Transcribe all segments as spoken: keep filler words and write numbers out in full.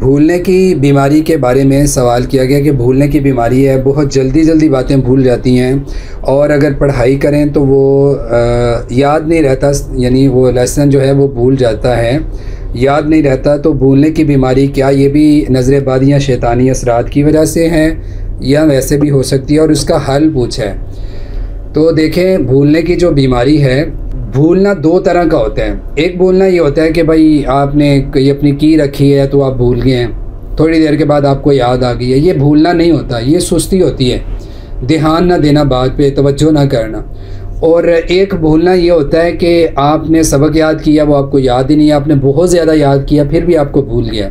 भूलने की बीमारी के बारे में सवाल किया गया कि भूलने की बीमारी है, बहुत जल्दी जल्दी बातें भूल जाती हैं और अगर पढ़ाई करें तो वो आ, याद नहीं रहता, यानी वो लेसन जो है वो भूल जाता है, याद नहीं रहता। तो भूलने की बीमारी क्या ये भी नज़र बाद या शैतानी असरात की वजह से है या वैसे भी हो सकती है, और उसका हल पूछा है। तो देखें, भूलने की जो बीमारी है, भूलना दो तरह का होता है। एक भूलना ये होता है कि भाई आपने कोई अपनी की रखी है तो आप भूल गए हैं, थोड़ी देर के बाद आपको याद आ गई है, ये भूलना नहीं होता, ये सुस्ती होती है, ध्यान ना देना, बात पे तवज्जो ना करना। और एक भूलना ये होता है कि आपने सबक याद किया, वो आपको याद ही नहीं, आपने बहुत ज़्यादा याद किया फिर भी आपको भूल गया।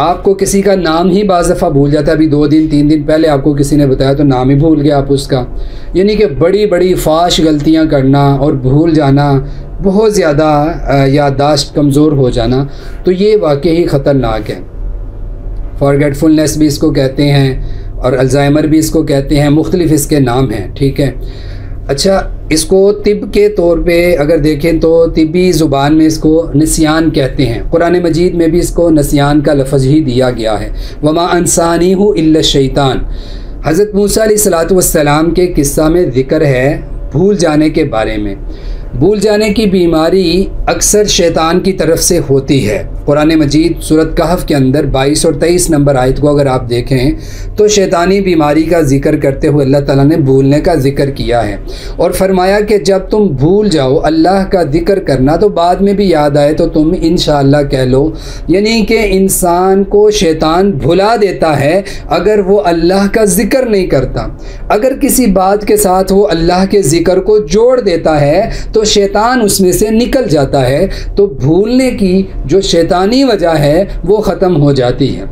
आपको किसी का नाम ही बाज़ दफ़ा भूल जाता है, अभी दो दिन तीन दिन पहले आपको किसी ने बताया तो नाम ही भूल गया आप उसका। यानी कि बड़ी बड़ी फाश गलतियां करना और भूल जाना, बहुत ज़्यादा याददाश्त कमज़ोर हो जाना, तो ये वाकई ही ख़तरनाक है। फॉरगेटफुलनेस भी इसको कहते हैं और अल्जाइमर भी इसको कहते हैं, मुख्तलिफ़ इसके नाम हैं, ठीक है। अच्छा, इसको तिब के तौर पे अगर देखें तो तिबी ज़ुबान में इसको नस्यान कहते हैं। कुरान मजीद में भी इसको नस्यान का लफ्ज़ ही दिया गया है, वमा अंसानी हु इल्ला शैतान। हज़रत मूसा अलैहिस्सलातु वस्सलाम के किस्सा में ज़िक्र है भूल जाने के बारे में। भूल जाने की बीमारी अक्सर शैतान की तरफ से होती है। कुरान मजीद सूरत कहफ के अंदर बाईस और तेईस नंबर आयत को अगर आप देखें तो शैतानी बीमारी का जिक्र करते हुए अल्लाह ताला ने भूलने का जिक्र किया है और फरमाया कि जब तुम भूल जाओ अल्लाह का जिक्र करना तो बाद में भी याद आए तो तुम इंशाअल्लाह कह लो। यानी कि इंसान को शैतान भुला देता है अगर वो अल्लाह का जिक्र नहीं करता। अगर किसी बात के साथ वो अल्लाह के जिक्र को जोड़ देता है तो शैतान उसमें से निकल जाता है, तो भूलने की जो शैतानी वजह है वो ख़त्म हो जाती है।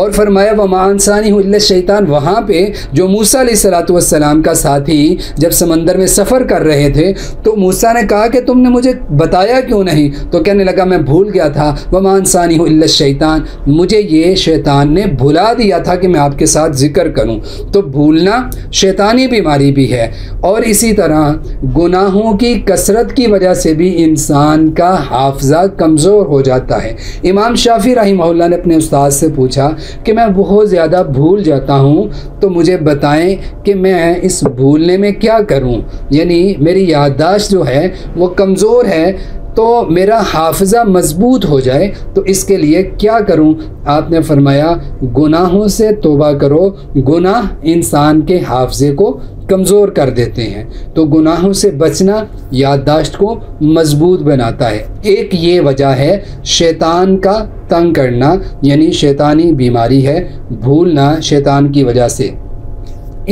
और फरमाया वमा अंसानी हु इल्ला शैतान, वहाँ पे जो मूसा अलैहिस्सलातु वस्सलाम का साथी जब समंदर में सफ़र कर रहे थे तो मूसा ने कहा कि तुमने मुझे बताया क्यों नहीं, तो कहने लगा मैं भूल गया था। वमा अंसानी हु इल्ला शैतान, मुझे ये शैतान ने भुला दिया था कि मैं आपके साथ जिक्र करूँ। तो भूलना शैतानी बीमारी भी है। और इसी तरह गुनाहों की कसरत की वजह से भी इंसान का हाफजा कमज़ोर हो जाता है। इमाम शाफी रहिमहुल्लाह ने अपने उस्ताद से पूछा कि मैं बहुत ज़्यादा भूल जाता हूँ, तो मुझे बताएं कि मैं इस भूलने में क्या करूँ, यानी मेरी याददाश्त जो है वो कमज़ोर है तो मेरा हाफजा मजबूत हो जाए, तो इसके लिए क्या करूं? आपने फरमाया गुनाहों से तौबा करो, गुनाह इंसान के हाफजे को कमज़ोर कर देते हैं। तो गुनाहों से बचना याददाश्त को मजबूत बनाता है। एक ये वजह है शैतान का तंग करना, यानी शैतानी बीमारी है भूलना शैतान की वजह से।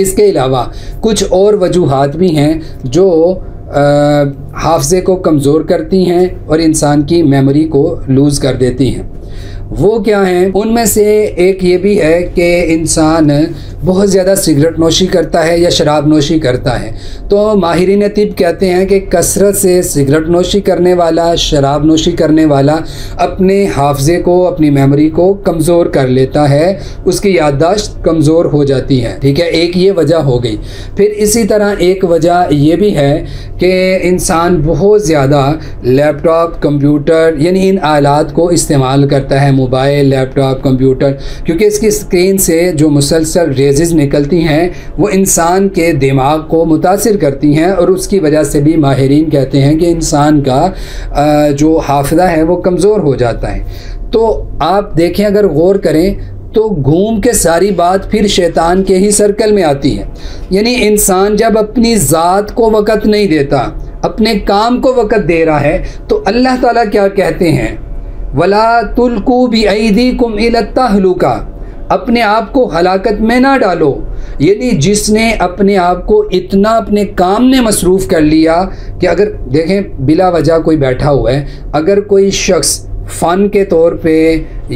इसके अलावा कुछ और वजूहात भी हैं जो हाफ़ज़े को कमज़ोर करती हैं और इंसान की मेमोरी को लूज़ कर देती हैं। वो क्या हैं? उनमें से एक ये भी है कि इंसान बहुत ज़्यादा सिगरेट नोशी करता है या शराब नोशी करता है। तो माहिरीन तिब कहते हैं कि कसरत से सिगरेट नोशी करने वाला, शराब नोशी करने वाला अपने हाफ़ज़े को, अपनी मेमोरी को कमज़ोर कर लेता है, उसकी याददाश्त कमज़ोर हो जाती है, ठीक है। एक ये वजह हो गई। फिर इसी तरह एक वजह ये भी है कि इंसान बहुत ज़्यादा लैपटॉप, कंप्यूटर, यानी इन आलात को इस्तेमाल करता है, मोबाइल, लैपटॉप, कंप्यूटर, क्योंकि इसकी स्क्रीन से जो मुसलसल रेजेज़ निकलती हैं वो इंसान के दिमाग को मुतासिर करती हैं और उसकी वजह से भी माहिरीन कहते हैं कि इंसान का जो हाफ़िज़ा है वो कमज़ोर हो जाता है। तो आप देखें, अगर गौर करें तो घूम के सारी बात फिर शैतान के ही सर्कल में आती है। यानी इंसान जब अपनी ज़ात को वक़्त नहीं देता, अपने काम को वक़्त दे रहा है, तो अल्लाह ताला क्या कहते हैं, वला तुल्कू बिअयदीकुम इला तहलुका, अपने आप को हलाकत में ना डालो। यानी जिसने अपने आप को इतना अपने काम में मसरूफ़ कर लिया कि अगर देखें बिला वजह कोई बैठा हुआ है, अगर कोई शख्स फ़न के तौर पे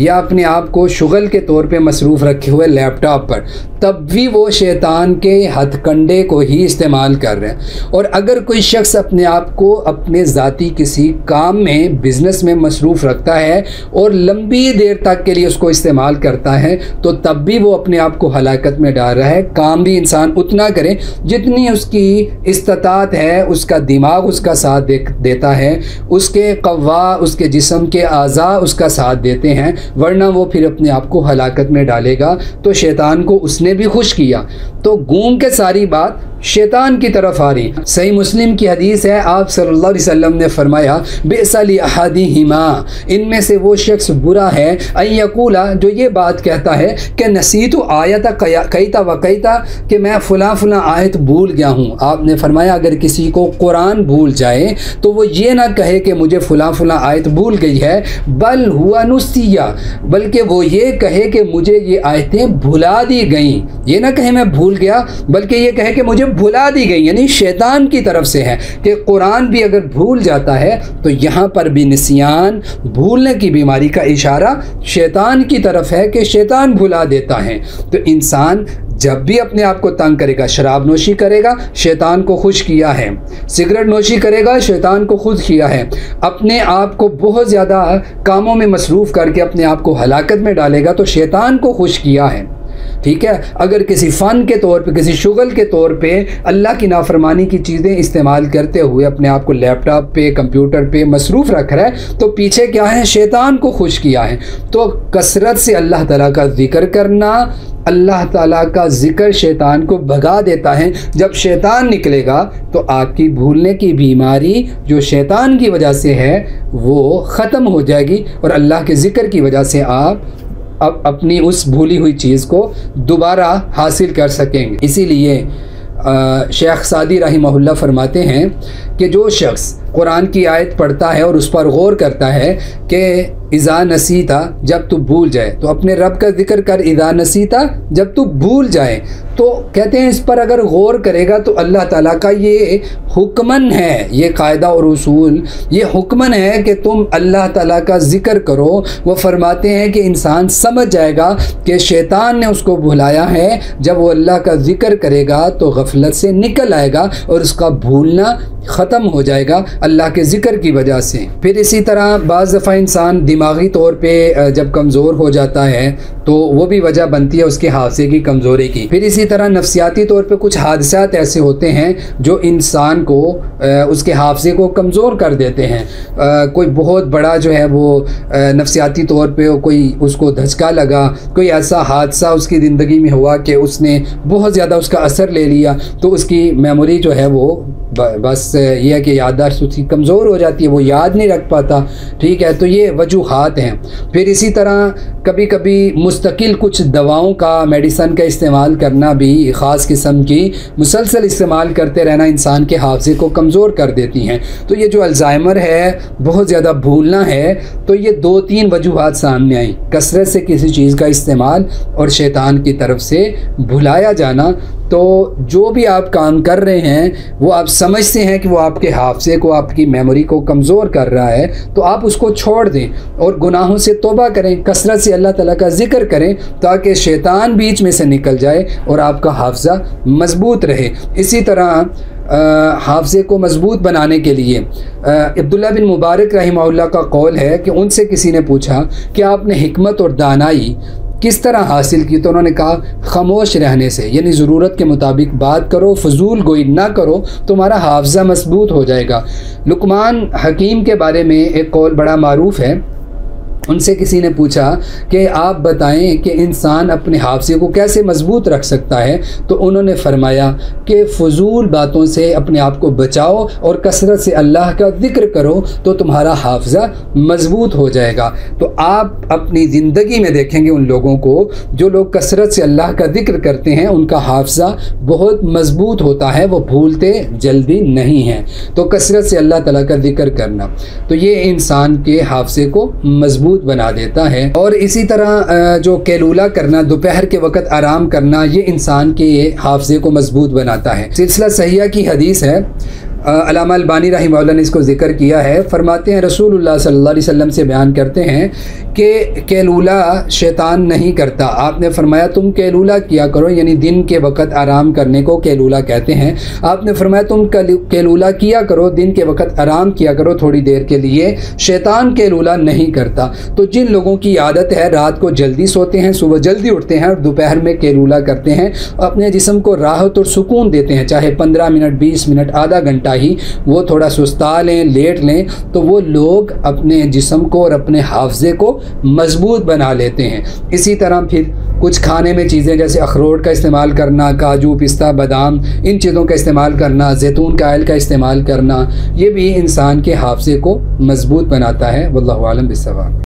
या अपने आप को शुगल के तौर पे मसरूफ़ रखे हुए लैपटॉप पर, तब भी वो शैतान के हथकंडे को ही इस्तेमाल कर रहे हैं। और अगर कोई शख्स अपने आप को अपने ज़ाती किसी काम में, बिज़नेस में मसरूफ़ रखता है और लंबी देर तक के लिए उसको इस्तेमाल करता है, तो तब भी वो अपने आप को हलाकत में डाल रहा है। काम भी इंसान उतना करे जितनी उसकी इस्तात है, उसका दिमाग उसका साथ दे देता है, उसके कवा, उसके जिसम के आज़ा उसका साथ देते हैं, वरना वो फिर अपने आप को हलाकत में डालेगा। तो शैतान को उसने भी खुश किया, तो घूम के सारी बात शैतान की तरफ आ रही। सही मुस्लिम की हदीस है, आप सल्लल्लाहु अलैहि वसल्लम ने फरमाया, बेसली अहादिहिमा, इनमें से वो शख्स बुरा है, अय्यकूला, जो ये बात कहता है कि नसीतु आयता कैता व कैता, कि मैं फ़लाँ फ़लाँ आयत भूल गया हूँ। आपने फरमाया अगर किसी को कुरान भूल जाए तो वो ये ना कहे कि मुझे फ़लाँ फ़लाँ आयत भूल गई है, बल हुआ नुसिया, बल्कि वो ये कहे कि मुझे ये आयतें भुला दी गई। ये ना कहे मैं भूल गया, बल्कि ये कहे कि मुझे भुला दी गई। यानी शैतान की तरफ से है कि कुरान भी अगर भूल जाता है तो यहाँ पर भी निस्यान, भूलने की बीमारी का इशारा शैतान की तरफ है कि शैतान भुला देता है। तो इंसान जब भी अपने आप को तंग करेगा, शराब नोशी करेगा, शैतान को खुश किया है, सिगरेट नोशी करेगा, शैतान को खुश किया है, अपने आप को बहुत ज़्यादा कामों में मसरूफ़ करके अपने आप को हलाकत में डालेगा, तो शैतान को खुश किया है। ठीक है, अगर किसी फ़न के तौर पे, किसी शुगल के तौर पे अल्लाह की नाफरमानी की चीज़ें इस्तेमाल करते हुए अपने आप को लैपटॉप पे, कंप्यूटर पे मसरूफ़ रख रहा है, तो पीछे क्या है, शैतान को खुश किया है। तो कसरत से अल्लाह ताला का ज़िक्र करना, अल्लाह ताला का ज़िक्र शैतान को भगा देता है। जब शैतान निकलेगा तो आपकी भूलने की बीमारी जो शैतान की वजह से है वो ख़त्म हो जाएगी, और अल्लाह के ज़िक्र की वजह से आप अब अपनी उस भूली हुई चीज़ को दोबारा हासिल कर सकेंगे। इसीलिए शेख सादी रहिमहुल्लाह फरमाते हैं कि जो शख्स कुरान की आयत पढ़ता है और उस पर गौर करता है कि इज़ा नसीता, जब तू भूल जाए, तो अपने रब का जिक्र कर, इज़ा नसीता, जब तू भूल जाए, तो कहते हैं इस पर अगर गौर करेगा तो अल्लाह ताला का ये हुक्मन है, ये कायदा और उसूल, ये हुक्मन है कि तुम अल्लाह ताला का जिक्र करो। वो फरमाते हैं कि इंसान समझ जाएगा कि शैतान ने उसको भुलाया है, जब वो अल्लाह का जिक्र करेगा तो गफलत से निकल आएगा और उसका भूलना ख़त्म हो जाएगा अल्लाह के ज़िक्र की वजह से। फिर इसी तरह बाज़ दफ़ा इंसान दिमागी तौर पे जब कमज़ोर हो जाता है तो वो भी वजह बनती है उसके हादसे की, कमज़ोरी की। फिर इसी तरह नफसियाती तौर पे कुछ हादसात ऐसे होते हैं जो इंसान को, उसके हादसे को कमज़ोर कर देते हैं। कोई बहुत बड़ा जो है वो नफसियाती तौर पे कोई उसको धचका लगा, कोई ऐसा हादसा उसकी ज़िंदगी में हुआ कि उसने बहुत ज़्यादा उसका असर ले लिया, तो उसकी मेमोरी जो है वो बस यह है कि याददाश्त उसकी कमज़ोर हो जाती है, वो याद नहीं रख पाता। ठीक है, तो ये वजूहात हैं। फिर इसी तरह कभी कभी मुस्तकिल कुछ दवाओं का, मेडिसन का इस्तेमाल करना भी, ख़ास किस्म की मुसलसल इस्तेमाल करते रहना इंसान के हाफ़ज़े को कमज़ोर कर देती हैं। तो ये जो अल्ज़ाइमर है, बहुत ज़्यादा भूलना है, तो ये दो तीन वजूहात सामने आई, कसरत से किसी चीज़ का इस्तेमाल और शैतान की तरफ से भुलाया जाना। तो जो भी आप काम कर रहे हैं वो आप समझते हैं कि वो आपके हाफ़ज़े को, आपकी मेमोरी को कमज़ोर कर रहा है, तो आप उसको छोड़ दें और गुनाहों से तौबा करें, कसरत से अल्लाह ताला का ज़िक्र करें, ताकि शैतान बीच में से निकल जाए और आपका हाफ़ज़ा मज़बूत रहे। इसी तरह हाफ़ज़े को मज़बूत बनाने के लिए अब्दुल्लाह बिन मुबारक रहिमहुल्लाह का कौल है कि उनसे किसी ने पूछा कि आपने हिकमत और दानाई किस तरह हासिल की, तो उन्होंने कहा खामोश रहने से, यानी ज़रूरत के मुताबिक बात करो, फजूल गोई ना करो, तुम्हारा हाफ़ज़ा मजबूत हो जाएगा। लुकमान हकीम के बारे में एक कौल बड़ा मारूफ है, उनसे किसी ने पूछा कि आप बताएं कि इंसान अपने हाफ़ज़े को कैसे मजबूत रख सकता है, तो उन्होंने फरमाया कि फजूल बातों से अपने आप को बचाओ और कसरत से अल्लाह का जिक्र करो, तो तुम्हारा हाफ़ज़ा मजबूत हो जाएगा। तो आप अपनी ज़िंदगी में देखेंगे उन लोगों को, जो लोग कसरत से अल्लाह का जिक्र करते हैं, उनका हाफ़ज़ा बहुत मजबूत होता है, वो भूलते जल्दी नहीं हैं। तो कसरत से अल्लाह ताला का जिक्र करना, तो ये इंसान के हाफ़ज़े को मजबूत बना देता है। और इसी तरह जो कैलूला करना, दोपहर के वक़्त आराम करना, ये इंसान के हाफ़ज़े को मजबूत बनाता है। सिलसिला सहीहा की हदीस है, अल्लामा अल्बानी रहिमहुल्लाह ने इसको ज़िक्र किया है। फरमाते हैं रसूलुल्लाह सल्लल्लाहु अलैहि वसल्लम से बयान करते हैं कि कैलूला शैतान नहीं करता। आपने फरमाया तुम कैलूला किया करो, यानी दिन के वक़्त आराम करने को कैलूला कहते हैं। आपने फरमाया तुम कैलूला किया करो, दिन के वक़्त आराम किया करो थोड़ी देर के लिए, शैतान कैलूला नहीं करता। तो जिन लोगों की आदत है रात को जल्दी सोते हैं, सुबह जल्दी उठते हैं और दोपहर में कैलूला करते हैं, अपने जिस्म को राहत और सुकून देते हैं, चाहे पंद्रह मिनट, बीस मिनट, आधा घंटा, शाही वो थोड़ा सुस्ता लें, लेट लें, तो वो लोग अपने जिस्म को और अपने हाफ़ज़े को मजबूत बना लेते हैं। इसी तरह फिर कुछ खाने में चीज़ें जैसे अखरोट का इस्तेमाल करना, काजू, पिस्ता, बादाम, इन चीज़ों का इस्तेमाल करना, जैतून का आयल का इस्तेमाल करना, ये भी इंसान के हाफ़ज़े को मजबूत बनाता है। वल्लाहु आलम बिस्सवाब।